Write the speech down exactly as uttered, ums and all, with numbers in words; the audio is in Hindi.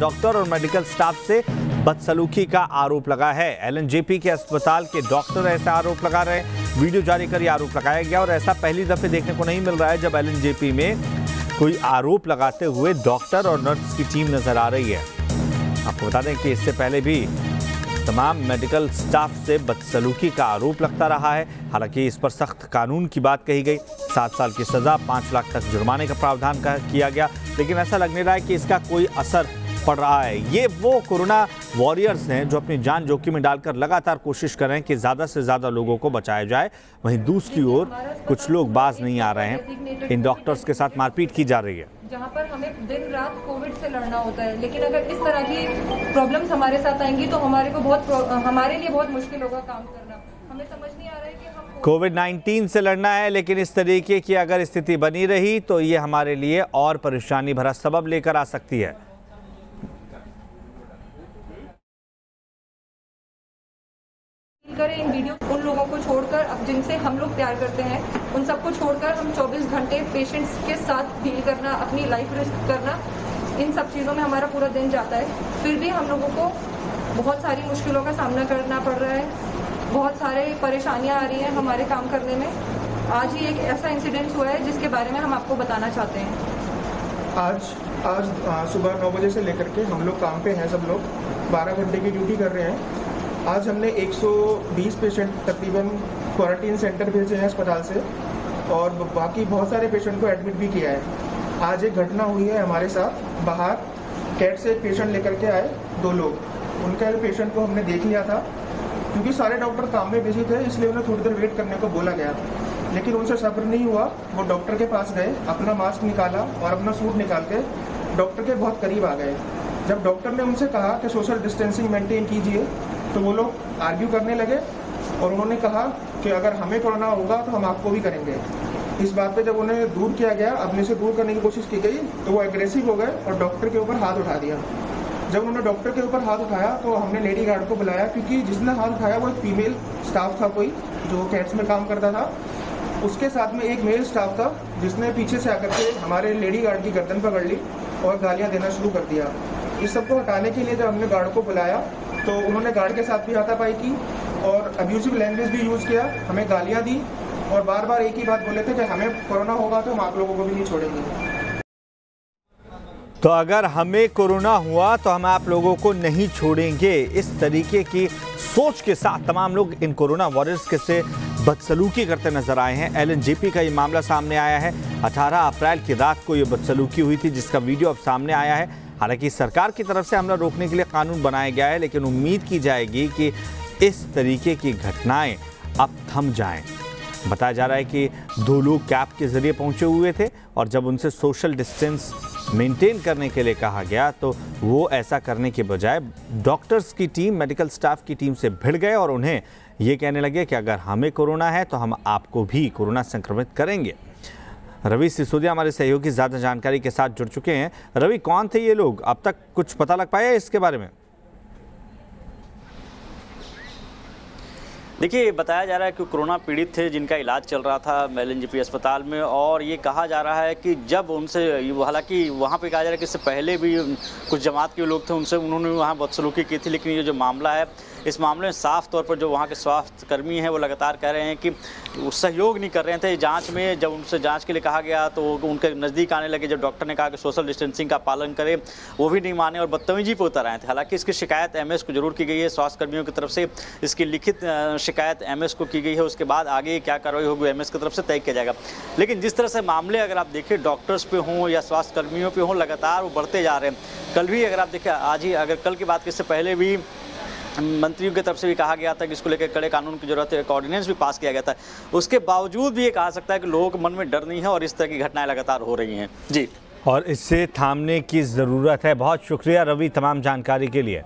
डॉक्टर और मेडिकल स्टाफ से बदसलूकी का आरोप लगा है। एलएनजेपी के अस्पताल के डॉक्टर ऐसा आरोप लगा रहे हैं। वीडियो जारी कर यह आरोप लगाया गया और ऐसा पहली दफे देखने को नहीं मिल रहा है जब एलएनजेपी में कोई आरोप लगाते हुए डॉक्टर और नर्स की टीम नजर आ रही है। आपको बता दें कि इससे पहले भी तमाम मेडिकल स्टाफ से बदसलूकी का आरोप लगता रहा है। हालांकि इस पर सख्त कानून की बात कही गई, सात साल की सजा, पाँच लाख तक जुर्माने का प्रावधान किया गया, लेकिन ऐसा लगने लगा है कि इसका कोई असर पड़ रहा है। ये वो कोरोना वॉरियर्स हैं जो अपनी जान जोखिम में डालकर लगातार कोशिश कर रहे हैं कि ज़्यादा से ज़्यादा लोगों को बचाया जाए। वहीं दूसरी ओर कुछ लोग बाज नहीं आ रहे हैं, इन डॉक्टर्स के साथ मारपीट की जा रही है। जहाँ पर हमें दिन रात कोविड से लड़ना होता है, लेकिन अगर इस तरह की प्रॉब्लम्स हमारे साथ आएंगी तो हमारे को बहुत हमारे लिए बहुत मुश्किल होगा काम करना। हमें समझ नहीं आ रहा है कि हम कोविड नाइन्टीन से लड़ना है, लेकिन इस तरीके की अगर स्थिति बनी रही तो ये हमारे लिए और परेशानी भरा सबब लेकर आ सकती है। इन वीडियो उन लोगों को छोड़कर, अब जिनसे हम लोग प्यार करते हैं उन सबको छोड़कर हम चौबीस घंटे पेशेंट्स के साथ डील करना, अपनी लाइफ रिस्क करना, इन सब चीज़ों में हमारा पूरा दिन जाता है। फिर भी हम लोगों को बहुत सारी मुश्किलों का सामना करना पड़ रहा है, बहुत सारे परेशानियां आ रही हैं हमारे काम करने में। आज ही एक ऐसा इंसिडेंट हुआ है जिसके बारे में हम आपको बताना चाहते हैं। आज आज सुबह नौ बजे से लेकर के हम लोग काम पे हैं, सब लोग बारह घंटे की ड्यूटी कर रहे हैं। आज हमने एक सौ बीस पेशेंट तकरीबन क्वारंटीन सेंटर भेजे हैं अस्पताल से, और बाकी बहुत सारे पेशेंट को एडमिट भी किया है। आज एक घटना हुई है हमारे साथ, बाहर कैट से पेशेंट लेकर के आए दो लोग, उनका पेशेंट को हमने देख लिया था। क्योंकि सारे डॉक्टर काम में बिजी थे इसलिए उन्हें थोड़ी देर वेट करने को बोला गया था, लेकिन उनसे सब्र नहीं हुआ। वो डॉक्टर के पास गए, अपना मास्क निकाला और अपना सूट निकाल के डॉक्टर के बहुत करीब आ गए। जब डॉक्टर ने उनसे कहा कि सोशल डिस्टेंसिंग मेंटेन कीजिए तो वो लोग आर्ग्यू करने लगे और उन्होंने कहा कि अगर हमें कोरोना होगा तो हम आपको भी करेंगे। इस बात पे जब उन्हें दूर किया गया, अपने से दूर करने की कोशिश की गई तो वो एग्रेसिव हो गए और डॉक्टर के ऊपर हाथ उठा दिया। जब उन्होंने डॉक्टर के ऊपर हाथ उठाया तो हमने लेडी गार्ड को बुलाया, क्योंकि जिसने हाथ उठाया वो एक फीमेल स्टाफ था कोई जो कैट्स में काम करता था। उसके साथ में एक मेल स्टाफ था जिसने पीछे से आकर के हमारे लेडी गार्ड की गर्दन पकड़ ली और गालियाँ देना शुरू कर दिया। इस सबको हटाने के लिए जब हमने गार्ड को बुलाया तो उन्होंने गार्ड के साथ भी हाथापाई की और अब्यूजिव लैंग्वेज भी यूज़ किया, हमें गालियाँ दी और बार बार एक ही बात बोले थे कि हमें कोरोना होगा तो हम आप लोगों को भी नहीं छोड़ेंगे। तो अगर हमें कोरोना हुआ तो हम आप लोगों को नहीं छोड़ेंगे, इस तरीके की सोच के साथ तमाम लोग इन कोरोना वॉरियर्स के से बदसलूकी करते नजर आए हैं। एलएनजेपी का ये मामला सामने आया है। अठारह अप्रैल की रात को ये बदसलूकी हुई थी जिसका वीडियो अब सामने आया है। हालांकि सरकार की तरफ से हमला रोकने के लिए कानून बनाया गया है, लेकिन उम्मीद की जाएगी कि इस तरीके की घटनाएं अब थम जाएं। बताया जा रहा है कि दो लोग कैब के जरिए पहुंचे हुए थे और जब उनसे सोशल डिस्टेंस मेंटेन करने के लिए कहा गया तो वो ऐसा करने के बजाय डॉक्टर्स की टीम, मेडिकल स्टाफ की टीम से भिड़ गए और उन्हें ये कहने लगे कि अगर हमें कोरोना है तो हम आपको भी कोरोना संक्रमित करेंगे। रवि सिसोदिया हमारे सहयोगी ज़्यादा जानकारी के साथ जुड़ चुके हैं। रवि, कौन थे ये लोग? अब तक कुछ पता लग पाया है इसके बारे में? देखिए, बताया जा रहा है कि कोरोना पीड़ित थे जिनका इलाज चल रहा था एलएनजेपी अस्पताल में, और ये कहा जा रहा है कि जब उनसे, हालांकि वहाँ पे कहा जा रहा है कि इससे पहले भी कुछ जमात के लोग थे उनसे उन्होंने वहाँ बदसलूकी की थी, लेकिन ये जो मामला है इस मामले में साफ तौर पर जो वहाँ के स्वास्थ्यकर्मी हैं वो लगातार कह रहे हैं कि वो सहयोग नहीं कर रहे थे जाँच में। जब उनसे जाँच के लिए कहा गया तो उनके नज़दीक आने लगे, जब डॉक्टर ने कहा कि सोशल डिस्टेंसिंग का पालन करें वो भी नहीं माने और बदतमीजी पे उतर आए थे। हालाँकि इसकी शिकायत एमएस को जरूर की गई है, स्वास्थ्यकर्मियों की तरफ से इसकी लिखित शिकायत एमएस को की गई है। उसके बाद आगे क्या कार्रवाई होगी एमएस की तरफ से तय किया जाएगा। लेकिन जिस तरह से मामले अगर आप देखें डॉक्टर्स पे हों या स्वास्थ्यकर्मियों पे हों, लगातार वो बढ़ते जा रहे हैं। कल भी अगर आप देखें, आज ही अगर कल की बात इससे पहले भी मंत्रियों की तरफ से भी कहा गया था कि इसको लेकर कड़े कानून की जरूरत है, एक ऑर्डिनेंस भी पास किया गया था। उसके बावजूद भी ये कहा सकता है कि लोगों के मन में डर नहीं है और इस तरह की घटनाएँ लगातार हो रही हैं जी, और इससे थामने की ज़रूरत है। बहुत शुक्रिया रवि तमाम जानकारी के लिए।